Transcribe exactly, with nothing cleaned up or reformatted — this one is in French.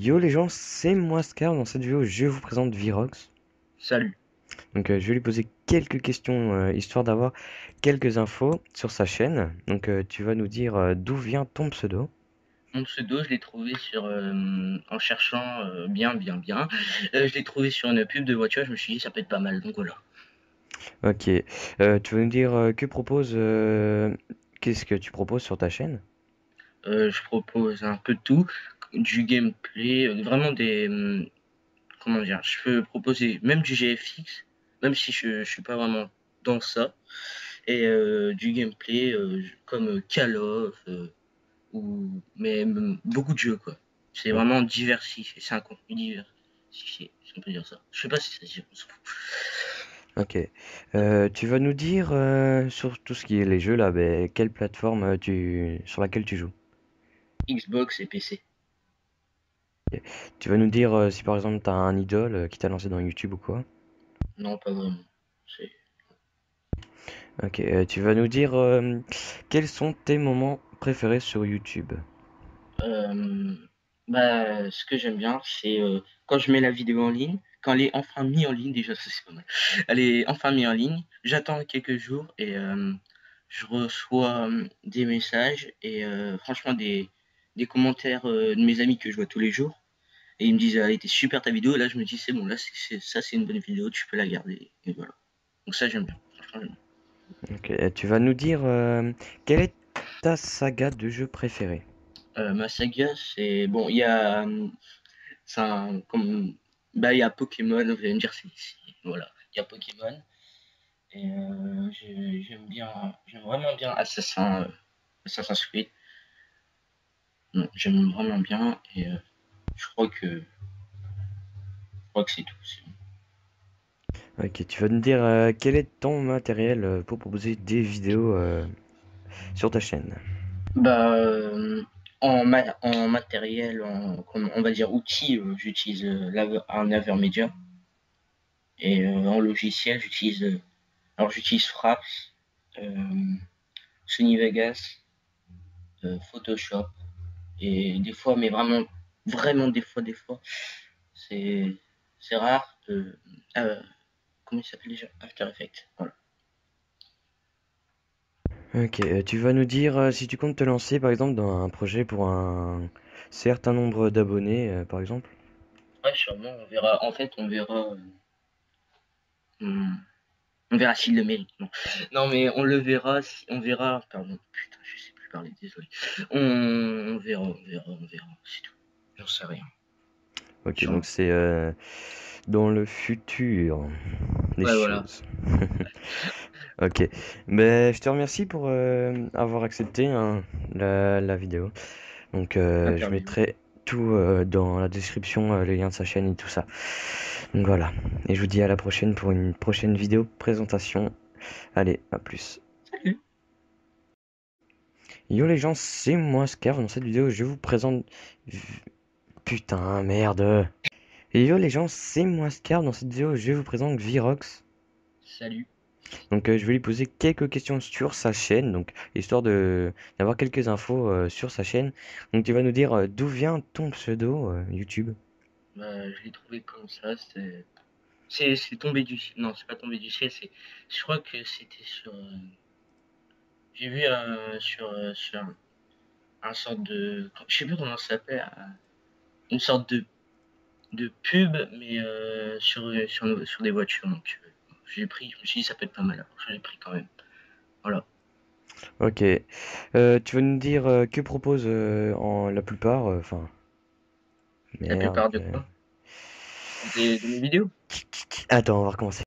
Yo les gens, c'est moi Scar. Dans cette vidéo, je vous présente Virox. Salut. Donc euh, je vais lui poser quelques questions, euh, histoire d'avoir quelques infos sur sa chaîne. Donc euh, tu vas nous dire euh, d'où vient ton pseudo. Mon pseudo, je l'ai trouvé sur, euh, en cherchant euh, bien, bien, bien. Euh, je l'ai trouvé sur une pub de voiture, je me suis dit ça peut être pas mal, donc voilà. Ok, euh, tu vas nous dire euh, que propose, euh, qu'est-ce que tu proposes sur ta chaîne? euh, Je propose un peu de tout. Du gameplay, vraiment des... Comment dire, je peux proposer même du G F X, même si je, je suis pas vraiment dans ça. Et euh, du gameplay euh, comme Call of, euh, ou mais beaucoup de jeux quoi. C'est vraiment diversifié, c'est un contenu diversifié, si on peut dire ça. Je sais pas si ça se dit, on s'en fout. Ok. Euh, tu vas nous dire euh, sur tout ce qui est les jeux là, bah, quelle plateforme tu... sur laquelle tu joues? Xbox et P C. Tu vas nous dire euh, si par exemple t'as un idole euh, qui t'a lancé dans YouTube ou quoi? Non, pas vraiment. Ok, euh, tu vas nous dire euh, quels sont tes moments préférés sur YouTube? euh, Bah, ce que j'aime bien, c'est euh, quand je mets la vidéo en ligne, quand elle est enfin mise en ligne, déjà ça c'est pas mal. Elle est enfin mise en ligne, j'attends quelques jours et euh, je reçois euh, des messages et euh, franchement des... des commentaires euh, de mes amis que je vois tous les jours et ils me disent ah, elle était super ta vidéo, et là je me dis c'est bon, là c'est ça, c'est une bonne vidéo, tu peux la garder, et voilà, donc ça j'aime bien, franchement j'aime bien. Okay. Tu vas nous dire euh, quelle est ta saga de jeu préférée? Euh, ma saga, c'est bon, il y a ça comme bah il y a Pokémon, vous allez me dire c'est voilà, il y a Pokémon et euh, j'aime bien, j'aime vraiment bien Assassin, euh, Assassin's Creed. J'aime vraiment bien et euh, je crois que je crois que c'est tout. Ok, tu vas nous dire euh, quel est ton matériel pour proposer des vidéos euh, sur ta chaîne? Bah euh, en, ma en matériel, en, on va dire outils, euh, j'utilise euh, un Avermedia et euh, en logiciel j'utilise euh, alors j'utilise Fraps, euh, Sony Vegas, euh, Photoshop. Et des fois, mais vraiment, vraiment des fois, des fois, c'est rare. Euh, euh, comment il s'appelle déjà? After effects. Voilà. Ok, tu vas nous dire euh, si tu comptes te lancer par exemple dans un projet pour un certain nombre d'abonnés, euh, par exemple? Ouais, sûrement, on verra. En fait, on verra. Euh, hum, on verra s'il le mérite. Non. non, mais on le verra. Si, on verra. Pardon, putain, je sais pas. Parler, désolé. On... on verra, on verra, on verra, c'est tout. J'en sais rien. Ok, donc c'est euh, dans le futur. Les ouais, choses. Voilà. Ok, mais je te remercie pour euh, avoir accepté hein, la, la vidéo. Donc euh, je mettrai tout euh, dans la description, euh, les liens de sa chaîne et tout ça. Donc voilà, et je vous dis à la prochaine pour une prochaine vidéo présentation. Allez, à plus. Salut. Yo les gens, c'est moi Scarf. Dans cette vidéo, je vous présente... Putain, merde. Et yo les gens, c'est moi Scarf. Dans cette vidéo, je vous présente Virox. Salut. Donc euh, je vais lui poser quelques questions sur sa chaîne, donc histoire de d'avoir quelques infos euh, sur sa chaîne. Donc tu vas nous dire euh, d'où vient ton pseudo euh, YouTube? Bah, je l'ai trouvé comme ça, c'est... C'est tombé du... Non, c'est pas tombé du ciel, c'est... Je crois que c'était sur... Euh... J'ai vu euh, sur, euh, sur un, un sorte de... Je sais plus comment ça s'appelle. Euh, une sorte de, de pub, mais euh, sur, sur, sur des voitures. Donc euh, j'ai pris, je me suis dit ça peut être pas mal. Je l'ai pris quand même. Voilà. Ok. Euh, tu veux nous dire euh, que propose euh, en, la plupart... Enfin... Euh, la plupart de quoi? Des, des vidéos? Attends, on va recommencer.